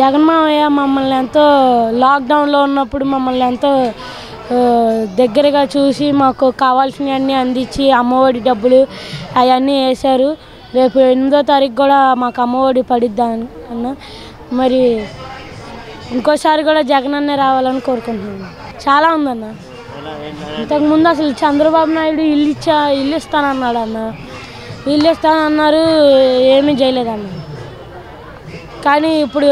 జగన్ మామయ్య మమ్మల్ని ఎంతో లాక్‌డౌన్లో ఉన్నప్పుడు మమ్మల్ని ఎంతో దగ్గరగా చూసి మాకు కావాల్సినన్ని అందించి అమ్మఒడి డబ్బులు అయన్నీ చేశారు। రేపు 8వ తారీఖు కూడా మాకు అమ్మఒడి పడిద్దాను అన్న। మరి ఇంకోసారి కూడా జగన్ అన్న రావాలని కోరుకుంటున్నాను। చాలా ఉందన్న, ఇంతకు ముందు అసలు చంద్రబాబు నాయుడు ఇల్లు ఇస్తానన్నాడు అన్న, ఇల్లు ఇస్తానన్నారు ఏమీ చేయలేదన్న। కానీ ఇప్పుడు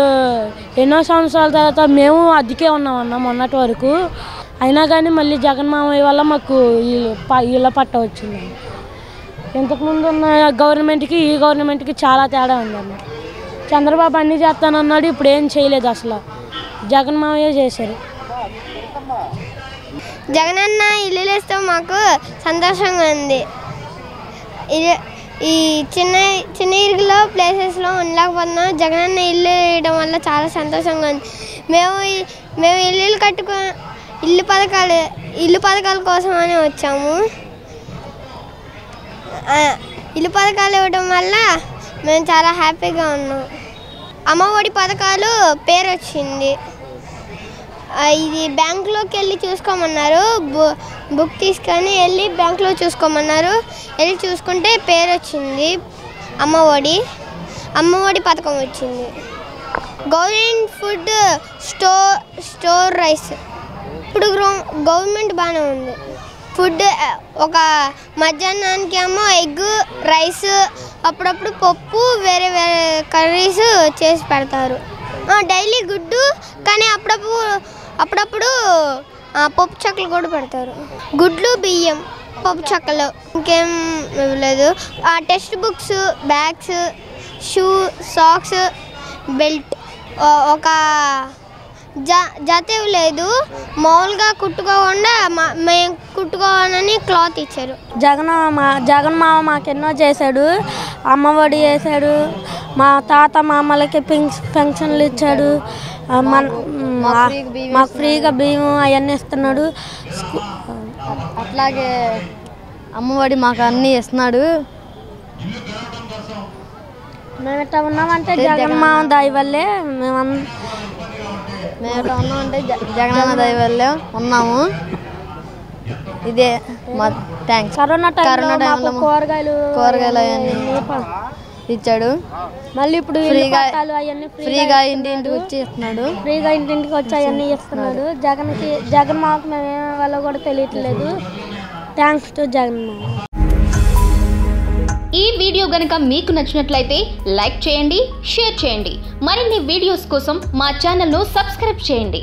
ఎన్నో సంవత్సరాల తర్వాత మేము అద్దెకే ఉన్నామన్న మొన్నటి వరకు, అయినా కానీ మళ్ళీ జగన్ మామయ్య వల్ల మాకు ఇళ్ళ పట్ట వచ్చింది। ఇంతకుముందు ఉన్న గవర్నమెంట్కి ఈ గవర్నమెంట్కి చాలా తేడా ఉందన్న। చంద్రబాబు అన్నీ చేస్తానన్నాడు, ఇప్పుడు ఏం చేయలేదు అసలు, జగన్ మామయ్య చేశారు। జగన్ అన్న ఇల్లు ఇస్తే మాకు సంతోషంగా ఉంది। ఈ చిన్న ఇరుగులో ప్లేసెస్లో ఉండలేకపోతున్నాం, జగన్ అన్న ఇల్లు వేయడం వల్ల చాలా సంతోషంగా ఉంది। మేము ఇల్లు కట్టుకో ఇల్లు పథకాల కోసమని వచ్చాము। ఇల్లు పథకాలు ఇవ్వడం వల్ల మేము చాలా హ్యాపీగా ఉన్నాం। అమ్మఒడి పథకాలు పేరు వచ్చింది, ఇది బ్యాంకులోకి వెళ్ళి చూసుకోమన్నారు, బుక్ తీసుకొని వెళ్ళి బ్యాంకులో చూసుకోమన్నారు, వెళ్ళి చూసుకుంటే పేరు వచ్చింది, అమ్మఒడి పథకం వచ్చింది। గవర్నమెంట్ ఫుడ్ స్టోర్ రైస్ ఇప్పుడు గవర్నమెంట్ బాగానే ఉంది। ఫుడ్ ఒక మధ్యాహ్నానికి ఏమో ఎగ్ రైస్, అప్పుడప్పుడు పప్పు, వేరే వేరే కర్రీస్ చేసి పెడతారు। డైలీ గుడ్డు, కానీ అప్పుడప్పుడు పప్పు చెక్కలు కూడా పెడతారు। గుడ్లు, బియ్యం, పప్పు చెక్కలు, ఇంకేం ఇవ్వలేదు। Text books, bags, shoe, socks, belt, ఒక జత ఇవ్వలేదు, మామూలుగా కుట్టుకోకుండా మేము కుట్టుకోవాలని క్లాత్ ఇచ్చారు। జగన్ మామ మాకెన్నో చేశాడు, అమ్మఒడి చేశాడు, మా తాత మామలకి పెన్షన్లు ఇచ్చాడు, మాకు ఫ్రీగా బియ్యం అవన్నీ ఇస్తున్నాడు, అట్లాగే అమ్మఒడి మాకు అన్నీ ఇస్తున్నాడు। మేము ఇట్లా ఉన్నామంటే జగన్ మామ దాయి వల్లే, మేము ఇట్లా ఉన్నామంటే జగన్ దాయి వల్లే ఉన్నాము। ఇదే మా థ్యాంక్స్। కరోనా టైంలో కూరగాయలు అవన్నీ ఇచ్చాడు, మళ్ళీ ఇప్పుడు ఫ్రీగా ఇంటింటికి వచ్చి ఇస్తున్నాడు, అవన్నీ ఇస్తున్నాడు జగన్ మాకు మేము ఏమో కూడా తెలియట్లేదు। థ్యాంక్స్ టు జగన్ మామ। ఈ వీడియో గనుక మీకు నచ్చినట్లయితే లైక్ చేయండి, షేర్ చేయండి, మరిన్ని వీడియోస్ కోసం మా ఛానల్ను సబ్స్క్రైబ్ చేయండి।